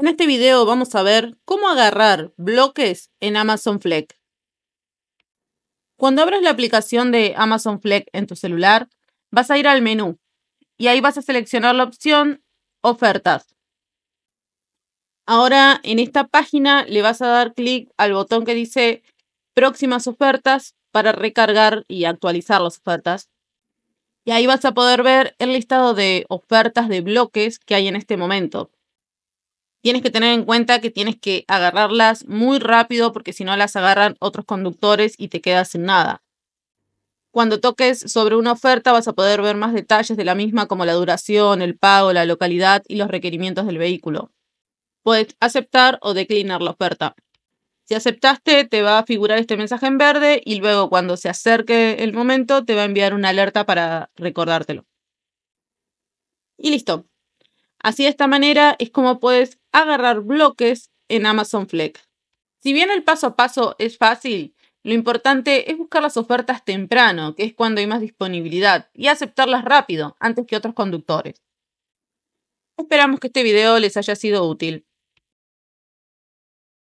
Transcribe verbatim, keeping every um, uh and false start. En este video vamos a ver cómo agarrar bloques en Amazon Flex. Cuando abras la aplicación de Amazon Flex en tu celular, vas a ir al menú y ahí vas a seleccionar la opción Ofertas. Ahora en esta página le vas a dar clic al botón que dice Próximas ofertas para recargar y actualizar las ofertas. Y ahí vas a poder ver el listado de ofertas de bloques que hay en este momento. Tienes que tener en cuenta que tienes que agarrarlas muy rápido porque si no las agarran otros conductores y te quedas sin nada. Cuando toques sobre una oferta vas a poder ver más detalles de la misma como la duración, el pago, la localidad y los requerimientos del vehículo. Puedes aceptar o declinar la oferta. Si aceptaste te va a figurar este mensaje en verde y luego cuando se acerque el momento te va a enviar una alerta para recordártelo. Y listo. Así de esta manera es como puedes agarrar bloques en Amazon Flex. Si bien el paso a paso es fácil, lo importante es buscar las ofertas temprano, que es cuando hay más disponibilidad, y aceptarlas rápido, antes que otros conductores. Esperamos que este video les haya sido útil.